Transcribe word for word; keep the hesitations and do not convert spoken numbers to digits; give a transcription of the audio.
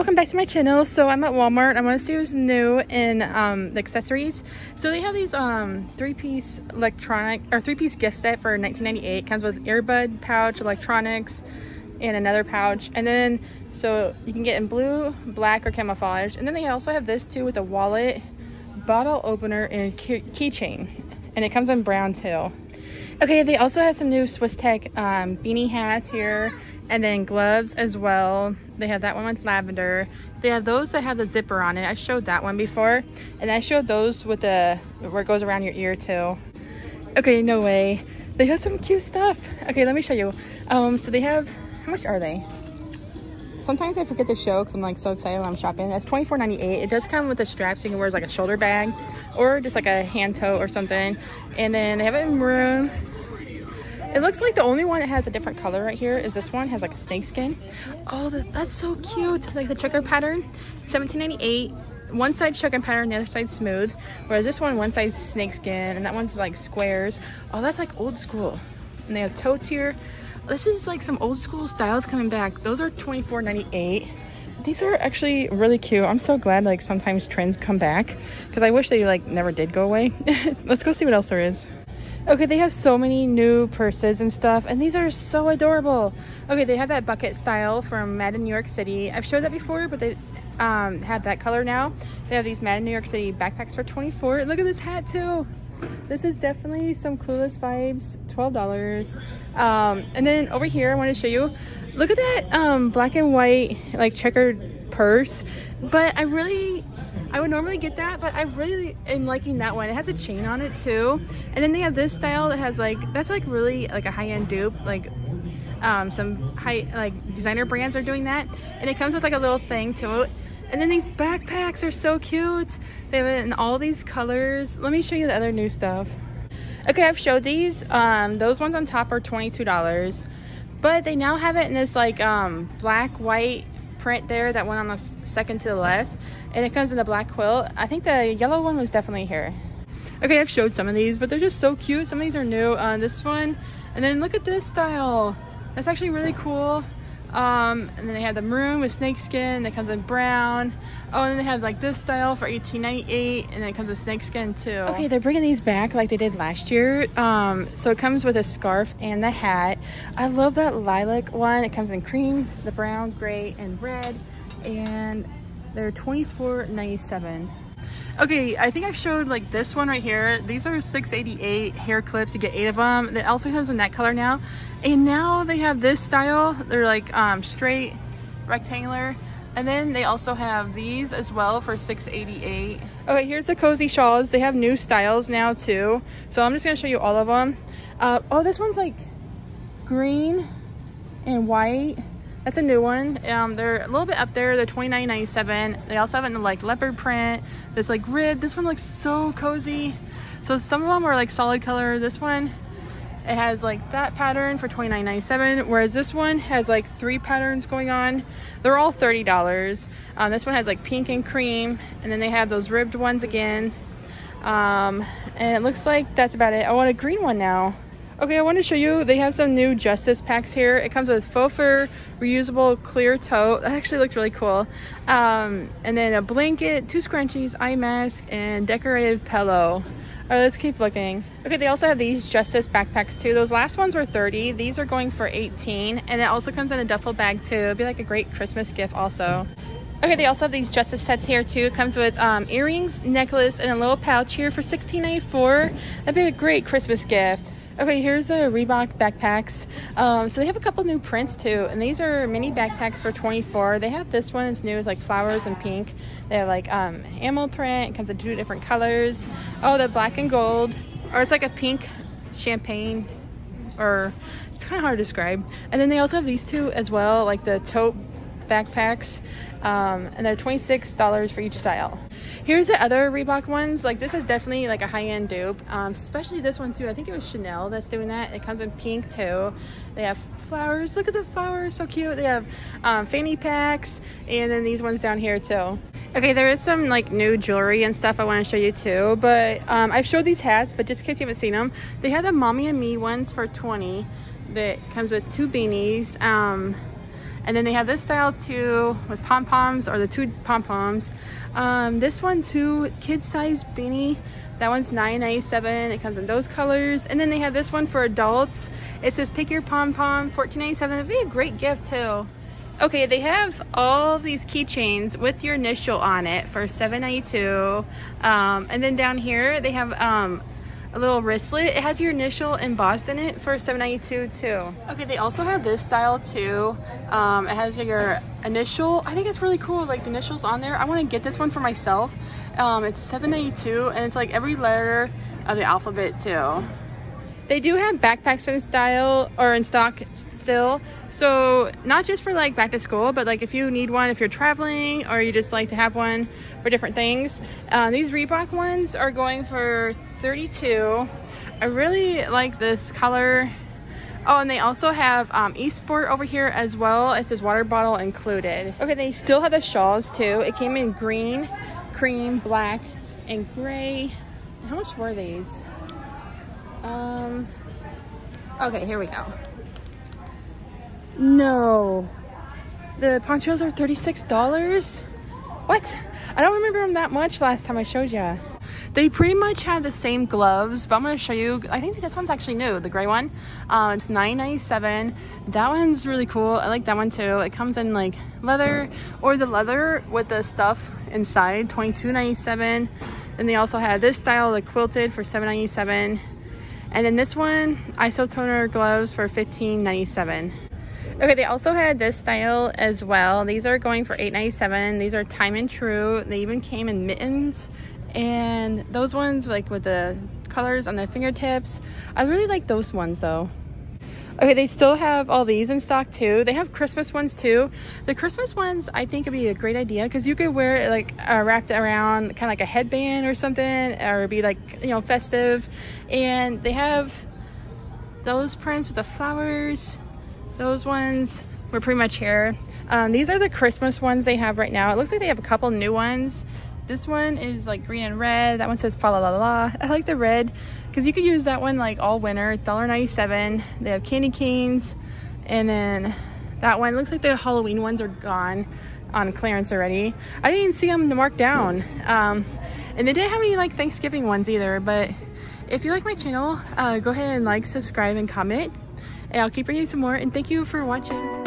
welcome back to my channel. So I'm at Walmart. I want to see who's new in um, the accessories. So they have these um, three-piece electronic or three-piece gift set for nineteen ninety-eight. Comes with earbud pouch, electronics, and another pouch. And then so you can get in blue, black, or camouflage. And then they also have this too with a wallet, bottle opener, and keychain. And it comes in brown too. Okay, they also have some new Swiss Tech um, beanie hats here, and then gloves as well. They have that one with lavender. They have those that have the zipper on it. I showed that one before, and I showed those with the, where it goes around your ear too. Okay, no way. They have some cute stuff. Okay, let me show you. Um, so they have, how much are they? Sometimes I forget to show because I'm like so excited when I'm shopping. That's twenty-four ninety-eight. It does come with a strap so you can wear it as like a shoulder bag or just like a hand tote or something. And then they have it in maroon. It looks like the only one that has a different color right here is this one. It has like a snake skin. Oh, that, that's so cute. Like the checker pattern. seventeen ninety-eight. One side's checker pattern, the other side's smooth. Whereas this one, one side's snake skin and that one's like squares. Oh, that's like old school. And they have totes here. This is like some old school styles coming back. Those are twenty-four ninety-eight. These are actually really cute. I'm so glad like sometimes trends come back because I wish they like never did go away. Let's go see what else there is. Okay, they have so many new purses and stuff, and these are so adorable. Okay, they have that bucket style from Madden New York City. I've showed that before, but they um, have that color now. They have these Madden New York City backpacks for twenty-four dollars. Look at this hat too. This is definitely some Clueless vibes, twelve dollars. Um, and then over here, I want to show you, look at that um, black and white, like checkered purse. But I really, I would normally get that, but I really am liking that one. It has a chain on it too. And then they have this style that has like, that's like really like a high-end dupe, like um, some high, like designer brands are doing that. And it comes with like a little thing to it. And then these backpacks are so cute. They have it in all these colors. Let me show you the other new stuff. Okay, I've showed these. Um, those ones on top are twenty-two dollars. But they now have it in this like um, black, white print there, that one on the second to the left. And it comes in a black quilt. I think the yellow one was definitely here. Okay, I've showed some of these, but they're just so cute. Some of these are new. Uh, this one. And then look at this style. That's actually really cool. Um, and then they have the maroon with snakeskin that comes in brown. Oh, and then they have like this style for eighteen ninety-eight, and then it comes with snakeskin too. Okay, they're bringing these back like they did last year. Um, so it comes with a scarf and the hat. I love that lilac one. It comes in cream, the brown, gray, and red, and they're twenty-four ninety-seven. Okay, I think I've showed like this one right here. These are six eighty-eight hair clips. You get eight of them. It also comes in that color now. And now they have this style. They're like um, straight, rectangular. And then they also have these as well for six eighty-eight. Okay, here's the cozy shawls. They have new styles now too. So I'm just gonna show you all of them. Uh, oh, this one's like green and white. That's a new one. Um, they're a little bit up there. They're twenty-nine ninety-seven. They also have it in the like leopard print. This like rib. This one looks so cozy. So some of them are like solid color. This one, it has like that pattern for twenty-nine ninety-seven. Whereas this one has like three patterns going on. They're all thirty dollars. Um, this one has like pink and cream, and then they have those ribbed ones again. Um, and it looks like that's about it. I want a green one now. Okay, I want to show you, they have some new Justice packs here. It comes with faux fur, reusable clear tote. That actually looked really cool. Um, and then a blanket, two scrunchies, eye mask, and decorated pillow. All right, let's keep looking. Okay, they also have these Justice backpacks too. Those last ones were thirty dollars. These are going for eighteen dollars. And it also comes in a duffel bag too. It'd be like a great Christmas gift also. Okay, they also have these Justice sets here too. It comes with um, earrings, necklace, and a little pouch here for sixteen ninety-four. That'd be a great Christmas gift. Okay, here's the Reebok backpacks. Um, so they have a couple new prints too, and these are mini backpacks for twenty-four dollars. They have this one, it's new, it's like flowers and pink. They have like um, animal print, it comes in two different colors. Oh, the black and gold, or it's like a pink champagne, or it's kind of hard to describe. And then they also have these two as well, like the taupe backpacks, um, and they're twenty-six dollars for each style. Here's the other Reebok ones. Like this is definitely like a high-end dupe, um, especially this one too. I think it was Chanel that's doing that. It comes in pink too. They have flowers. Look at the flowers, so cute. They have um, fanny packs, and then these ones down here too. Okay, there is some like new jewelry and stuff I want to show you too, but um, I've showed these hats, but just in case you haven't seen them, they have the Mommy and Me ones for twenty dollars that comes with two beanies. Um, And then they have this style too with pom-poms, or the two pom-poms. Um, this one too, kid size beanie. That one's nine ninety-seven. It comes in those colors. And then they have this one for adults. It says pick your pom-pom, fourteen ninety-seven. That'd be a great gift too. Okay, they have all these keychains with your initial on it for seven ninety-two. Um, and then down here they have um, a little wristlet. It has your initial embossed in it for seven ninety-two too. Okay, they also have this style too. Um, it has your initial. I think it's really cool, like the initials on there. I want to get this one for myself. Um, it's seven ninety-two, and it's like every letter of the alphabet too. They do have backpacks in style or in stock still. So not just for like back to school, but like if you need one, if you're traveling or you just like to have one for different things. Uh, these Reebok ones are going for thirty-two. I really like this color. Oh, and they also have um, eSport over here as well. It says water bottle included. Okay, they still have the shawls too. It came in green, cream, black, and gray. How much were these? Um, okay, here we go. No, the ponchos are thirty-six dollars. What? I don't remember them that much last time I showed ya. They pretty much have the same gloves, but I'm going to show you. I think this one's actually new, the gray one. Uh, it's nine ninety-seven. That one's really cool. I like that one too. It comes in like leather or the leather with the stuff inside, twenty-two ninety-seven. And they also have this style, the quilted, for seven ninety-seven. And then this one, Isotoner gloves for fifteen ninety-seven. Okay, they also had this style as well. These are going for eight ninety-seven. These are Time and True. They even came in mittens. And those ones, like with the colors on the fingertips. I really like those ones though. Okay, they still have all these in stock too. They have Christmas ones too. The Christmas ones, I think would be a great idea because you could wear it like uh, wrapped around kind of like a headband or something, or be like, you know, festive. And they have those prints with the flowers. Those ones were pretty much here. Um, these are the Christmas ones they have right now. It looks like they have a couple new ones. This one is like green and red. That one says fa la la la. I like the red because you could use that one like all winter. It's one ninety-seven. They have candy canes. And then that one looks like the Halloween ones are gone on clearance already. I didn't see them marked down. Um, and they didn't have any like Thanksgiving ones either. But if you like my channel, uh, go ahead and like, subscribe, and comment. And I'll keep bringing you some more, and thank you for watching.